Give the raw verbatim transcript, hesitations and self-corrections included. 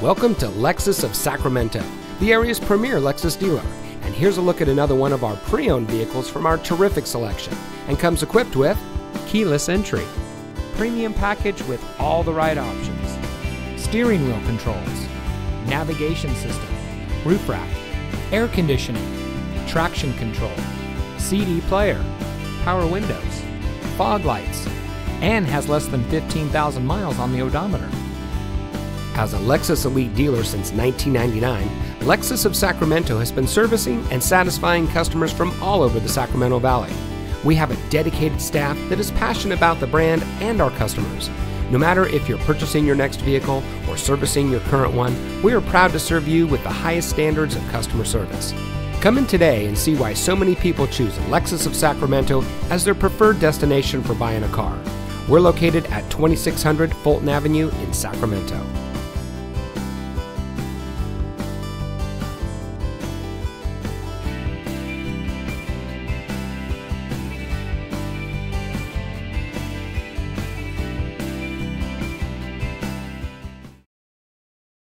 Welcome to Lexus of Sacramento, the area's premier Lexus dealer. And here's a look at another one of our pre-owned vehicles from our terrific selection, and comes equipped with keyless entry, premium package with all the right options, steering wheel controls, navigation system, roof rack, air conditioning, traction control, C D player, power windows, fog lights, and has less than fifteen thousand miles on the odometer. As a Lexus Elite dealer since nineteen ninety-nine, Lexus of Sacramento has been servicing and satisfying customers from all over the Sacramento Valley. We have a dedicated staff that is passionate about the brand and our customers. No matter if you're purchasing your next vehicle or servicing your current one, we are proud to serve you with the highest standards of customer service. Come in today and see why so many people choose Lexus of Sacramento as their preferred destination for buying a car. We're located at twenty-six hundred Fulton Avenue in Sacramento.